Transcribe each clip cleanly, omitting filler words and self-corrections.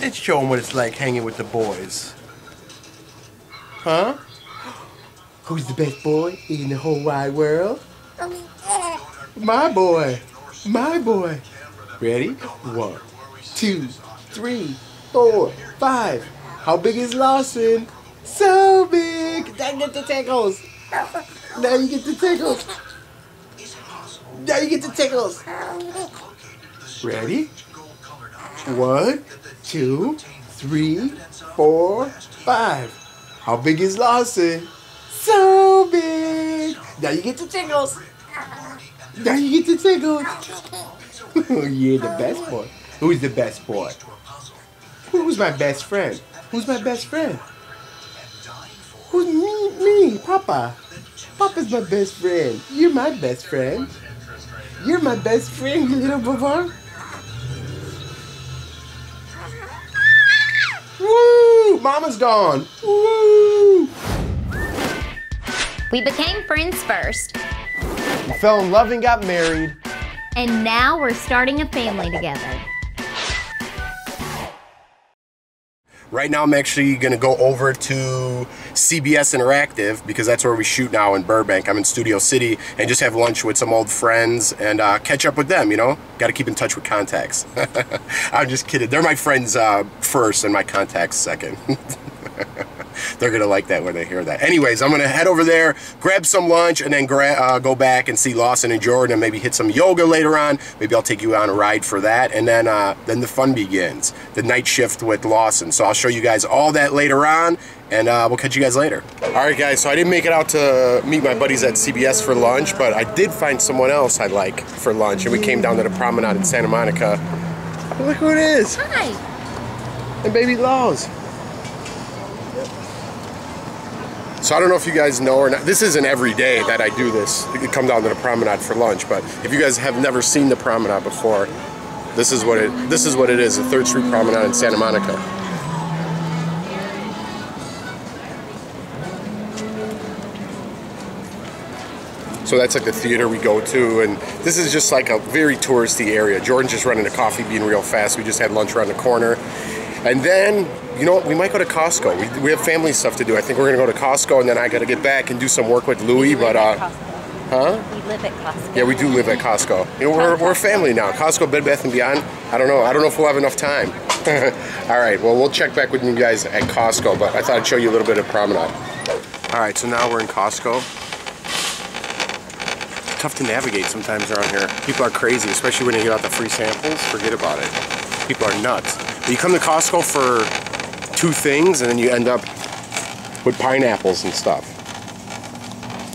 Let's show them what it's like hanging with the boys. Huh? Who's the best boy in the whole wide world? My boy. My boy. Ready? 1, 2, 3, 4, 5. How big is Lawson? So big. Now you get the tickles. Now you get the tickles. Now you get the tickles. Ready? 1, 2, 3, 4, 5. How big is Lawson? So big. Now you get the tickles. Now you get the tickles. You're the best boy. Who's the best boy? Who's my best friend? Who's my best friend? Who's me? Papa. Papa's my best friend. You're my best friend. You're my best friend, you little Bavar. Woo! Mama's gone. Woo! We became friends first. We fell in love and got married. And now we're starting a family together. Right now I'm actually gonna go over to CBS Interactive because that's where we shoot now in Burbank. I'm in Studio City and just have lunch with some old friends and catch up with them, you know? Gotta keep in touch with contacts. I'm just kidding. They're my friends first and my contacts second. They're gonna like that when they hear that. Anyways, I'm gonna head over there, grab some lunch, and then go back and see Lawson and Jordan and maybe hit some yoga later on. Maybe I'll take you on a ride for that, and then the fun begins. The night shift with Lawson. So I'll show you guys all that later on, and we'll catch you guys later. All right, guys, so I didn't make it out to meet my buddies at CBS for lunch, but I did find someone else I like for lunch, and we came down to the promenade in Santa Monica. Look who it is. Hi. And baby Laws. So I don't know if you guys know or not, this isn't every day that I do this, you come down to the promenade for lunch, but if you guys have never seen the promenade before, this is what it is, the Third Street Promenade in Santa Monica. So that's like the theater we go to, and this is just like a very touristy area. Jordan's just running a coffee bean real fast, we just had lunch around the corner. And then, you know what, we might go to Costco. We have family stuff to do. I think we're gonna go to Costco and then I gotta get back and do some work with Louie, but we live at Costco. Yeah, we do live at Costco. You know, we're family now. Costco, Bed Bath & Beyond, I don't know if we'll have enough time. All right, well, we'll check back with you guys at Costco, but I thought I'd show you a little bit of promenade. All right, so now we're in Costco. Tough to navigate sometimes around here. People are crazy, especially when you give out the free samples, forget about it. People are nuts. You come to Costco for two things and then you end up with pineapples and stuff.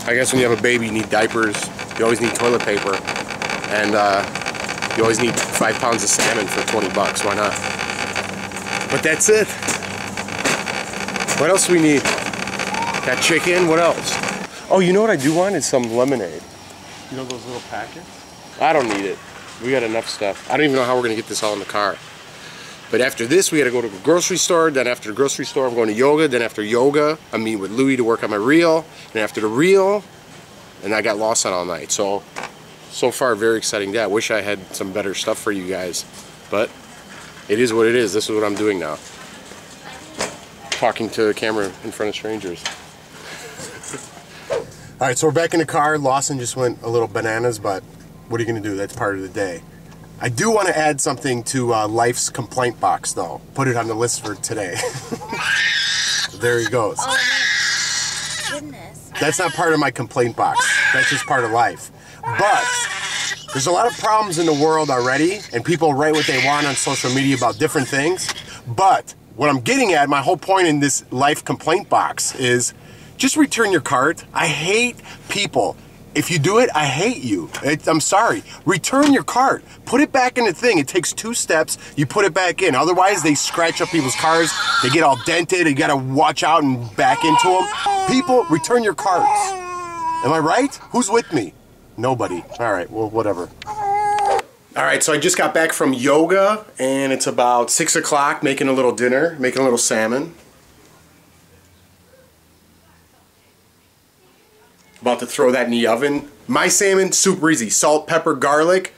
I guess when you have a baby you need diapers, you always need toilet paper, and you always need 5 pounds of salmon for 20 bucks, why not? But that's it. What else do we need? That chicken, what else? Oh, you know what I do want is some lemonade. You know those little packets? I don't need it. We got enough stuff. I don't even know how we're gonna get this all in the car. But after this, we had to go to the grocery store. Then after the grocery store, I'm going to yoga. Then after yoga, I'm meeting with Louie to work on my reel. And after the reel, and I got Lawson all night. So far, very exciting day. I wish I had some better stuff for you guys. But it is what it is. This is what I'm doing now. Talking to a camera in front of strangers. All right, so we're back in the car. Lawson just went a little bananas, but what are you going to do? That's part of the day. I do want to add something to Life's complaint box, though. Put it on the list for today. There he goes. Oh my goodness. That's not part of my complaint box. That's just part of life. But there's a lot of problems in the world already, and people write what they want on social media about different things. But what I'm getting at, my whole point in this Life complaint box is just return your cart. I hate people. If you do it, I hate you. I'm sorry. Return your cart. Put it back in the thing. It takes 2 steps. You put it back in. Otherwise, they scratch up people's cars. They get all dented. You got to watch out and back into them. People, return your carts. Am I right? Who's with me? Nobody. All right. Well, whatever. All right. So I just got back from yoga, and it's about 6 o'clock, making a little dinner, making a little salmon. About to throw that in the oven. My salmon, super easy. Salt, pepper, garlic,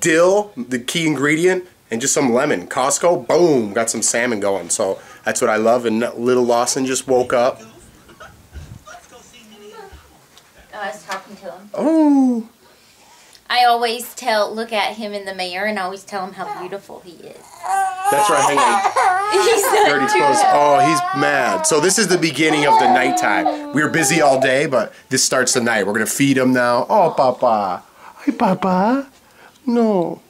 dill, the key ingredient, and just some lemon. Costco, boom, got some salmon going. So that's what I love. And little Lawson just woke up. I was talking to him. Oh. I always look at him in the mirror, and I always tell him how beautiful he is. That's right. Hang on. He's so dirty clothes. Oh, he's mad. So this is the beginning of the nighttime. We were busy all day, but this starts the night. We're gonna feed him now. Oh, Papa. Hi, Papa. No.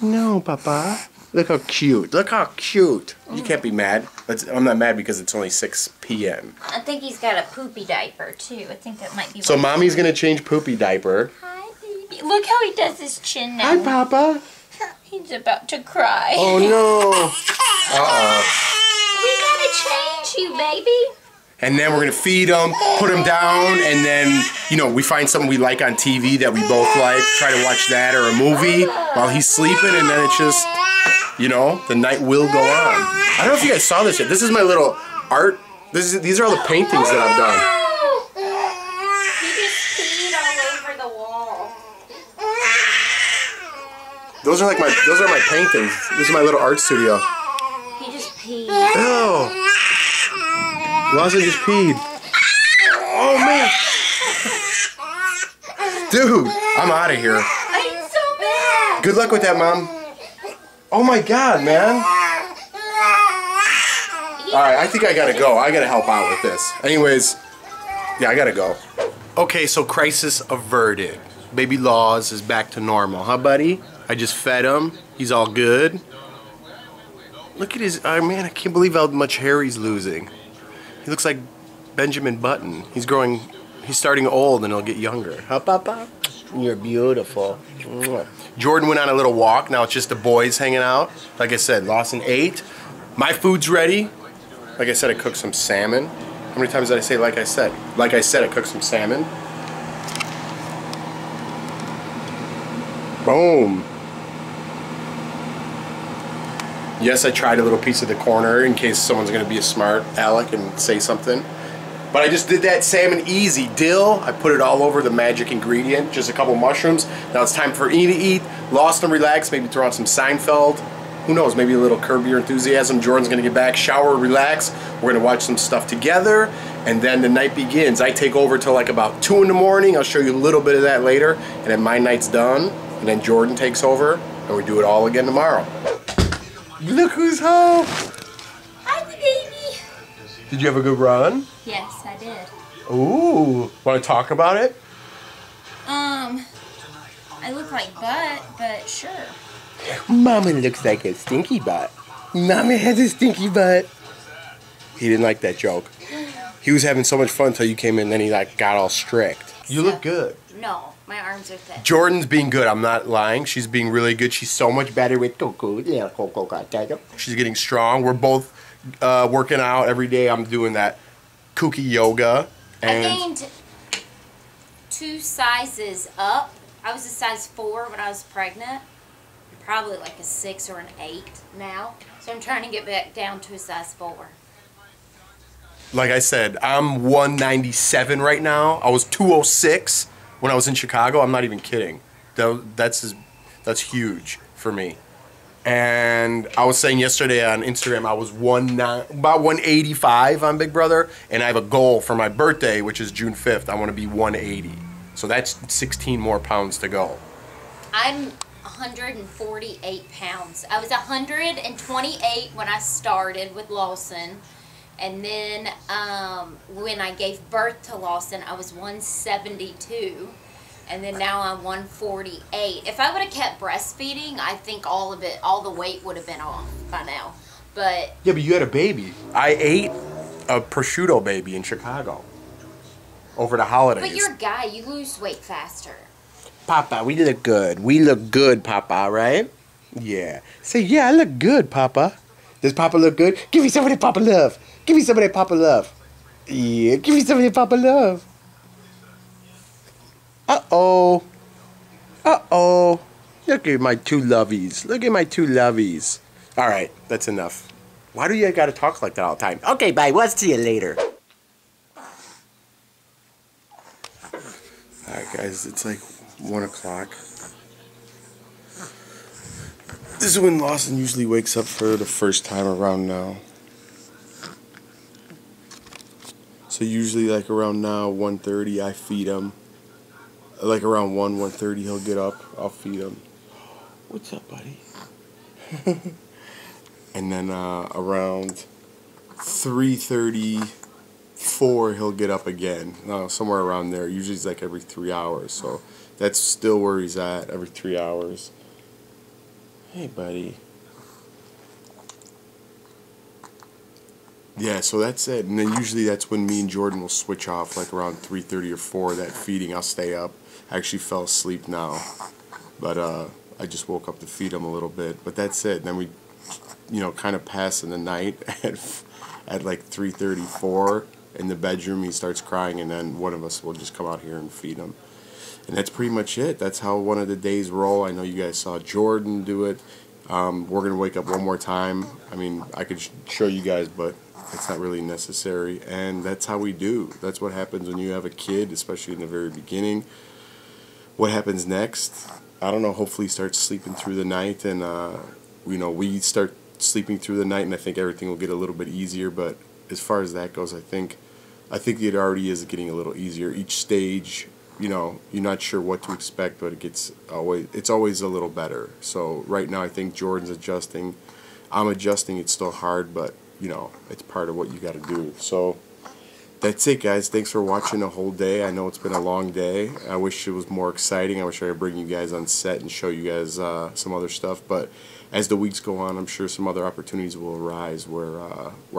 No, Papa. Look how cute. Look how cute. You can't be mad. I'm not mad because it's only 6 p.m. I think he's got a poopy diaper, too. I think that might be. So Mommy's going to change poopy diaper. Hi, baby. Look how he does his chin now. Hi, Papa. He's about to cry. Oh, no. We got to change you, baby. And then we're going to feed him, put him down, and then, you know, we find something we like on TV that we both like. Try to watch that or a movie while he's sleeping, and then it's just... You know, the night will go on. I don't know if you guys saw this yet. This is my little art. These are all the paintings that I've done. He just peed all over the wall. Those are my paintings. This is my little art studio. He just peed. Oh, Lawson just peed. Oh man, dude, I'm out of here. I'm so bad. Good luck with that, Mom. Oh my God, man. All right, I think I gotta go. I gotta help out with this. Anyways, yeah, I gotta go. Okay, so crisis averted. Baby Laws is back to normal, huh, buddy? I just fed him. He's all good. Look at his, oh man, I can't believe how much hair he's losing. He looks like Benjamin Button. He's starting old and he'll get younger. Huh, Papa? You're beautiful. Jordan went on a little walk. Now it's just the boys hanging out. Like I said, Lawson ate. My food's ready. Like I said, I cooked some salmon. How many times did I say like I said? Like I said, I cooked some salmon. Boom. Yes, I tried a little piece of the corner in case someone's going to be a smart aleck and say something. But I just did that salmon easy. Dill, I put it all over the magic ingredient. Just a couple mushrooms. Now it's time for E to eat. Lost and relax. Maybe throw on some Seinfeld. Who knows? Maybe a little Curb Your Enthusiasm. Jordan's going to get back. Shower, relax. We're going to watch some stuff together. And then the night begins. I take over till like about 2 in the morning. I'll show you a little bit of that later. And then my night's done. And then Jordan takes over. And we do it all again tomorrow. Look who's home. Hi, baby. Did you have a good run? Yes, I did. Ooh, want to talk about it? I look like butt, but sure. Mama looks like a stinky butt. Mama has a stinky butt. He didn't like that joke. He was having so much fun until you came in, and then he like got all strict. You look good. No, my arms are thick. Jordan's being good. I'm not lying. She's being really good. She's so much better with Coco. Yeah, Coco. She's getting strong. We're both working out every day. I'm doing that kooky yoga. And I gained 2 sizes up. I was a size 4 when I was pregnant. I'm probably like a 6 or an 8 now. So I'm trying to get back down to a size 4. Like I said, I'm 197 right now. I was 206 when I was in Chicago. I'm not even kidding. That's huge for me. And I was saying yesterday on Instagram, I was about 185 on Big Brother, and I have a goal for my birthday, which is June 5th. I want to be 180. So that's 16 more pounds to go. I'm 148 pounds. I was 128 when I started with Lawson, and then when I gave birth to Lawson, I was 172. And then now I'm 148. If I would have kept breastfeeding, I think all of it, all the weight would have been off by now. But yeah, but you had a baby. I ate a prosciutto baby in Chicago over the holidays. But you're a guy. You lose weight faster. Papa, we look good. We look good, Papa, right? Yeah. Say, yeah, I look good, Papa. Does Papa look good? Give me some of that Papa love. Give me some of that Papa love. Yeah, give me some of that Papa love. Uh-oh. Uh-oh. Look at my 2 lovies. Look at my 2 lovies. All right, that's enough. Why do you gotta talk like that all the time? Okay, bye. We'll see you later. All right, guys. It's like 1 o'clock. This is when Lawson usually wakes up for the first time around now. So usually like around now, 1:30, I feed him. Like around 1:30, he'll get up. I'll feed him. What's up, buddy? And then around 3:30, 4, he'll get up again. Somewhere around there. Usually it's like every 3 hours. So that's still where he's at, every 3 hours. Hey, buddy. Yeah, so that's it. And then usually that's when me and Jordan will switch off, like around 3:30 or 4, that feeding. I'll stay up. I actually fell asleep now. But I just woke up to feed him a little bit. But that's it. And then we, you know, kind of pass in the night at like 3:30, 4. In the bedroom, he starts crying, and then one of us will just come out here and feed him. And that's pretty much it. That's how one of the days roll. I know you guys saw Jordan do it. We're going to wake up one more time. I mean, I could show you guys, but it's not really necessary. And that's how we do. That's what happens when you have a kid, especially in the very beginning. What happens next? I don't know. Hopefully he starts sleeping through the night. And, you know, we start sleeping through the night, and I think everything will get a little bit easier. But as far as that goes, I think it already is getting a little easier. Each stage, you know, you're not sure what to expect, but it's always a little better. So right now I think Jordan's adjusting. I'm adjusting. It's still hard, but, you know, it's part of what you got to do. So that's it, guys. Thanks for watching the whole day. I know it's been a long day. I wish it was more exciting. I wish I could bring you guys on set and show you guys some other stuff. But as the weeks go on, I'm sure some other opportunities will arise where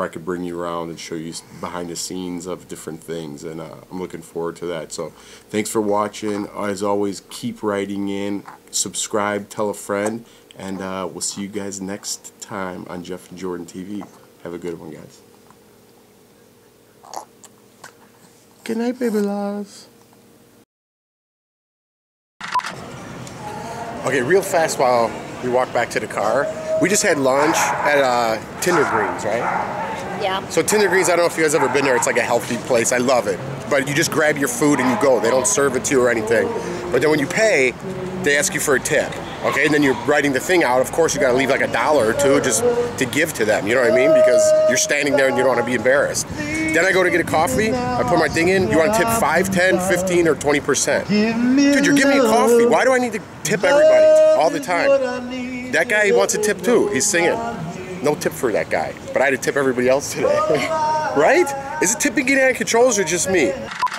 I could bring you around and show you behind the scenes of different things. And I'm looking forward to that. So thanks for watching. As always, keep writing in. Subscribe. Tell a friend. And we'll see you guys next time on Jeff and Jordan TV. Have a good one, guys. Good night, baby loves. Okay, real fast while we walk back to the car. We just had lunch at Tender Greens, right? Yeah. So Tender Greens, I don't know if you guys have ever been there. It's like a healthy place. I love it. But you just grab your food and you go. They don't serve it to you or anything. But then when you pay, they ask you for a tip. Okay, and then you're writing the thing out. Of course, you got to leave like $1 or $2 just to give to them. You know what I mean? Because you're standing there and you don't want to be embarrassed. Then I go to get a coffee. I put my thing in. You want to tip 5, 10, 15, or 20%? Dude, you're giving me a coffee. Why do I need to tip everybody all the time? That guy, he wants a tip too. He's singing. No tip for that guy. But I had to tip everybody else today. Right? Is it tipping getting out of control or just me?